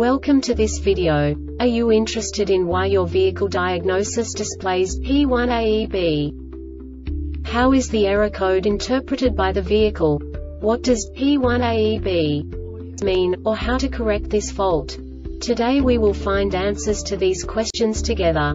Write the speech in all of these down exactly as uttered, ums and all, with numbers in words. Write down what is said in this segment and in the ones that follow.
Welcome to this video. Are you interested in why your vehicle diagnosis displays P one A E B? How is the error code interpreted by the vehicle? What does P one A E B mean, or how to correct this fault? Today we will find answers to these questions together.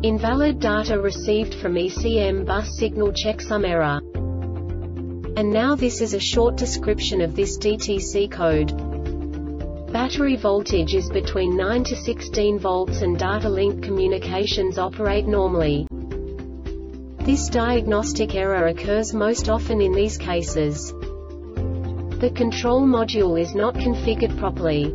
invalid data received from E C M bus signal checksum error. And now this is a short description of this D T C code. Battery voltage is between nine to sixteen volts and data link communications operate normally. This diagnostic error occurs most often in these cases. The control module is not configured properly.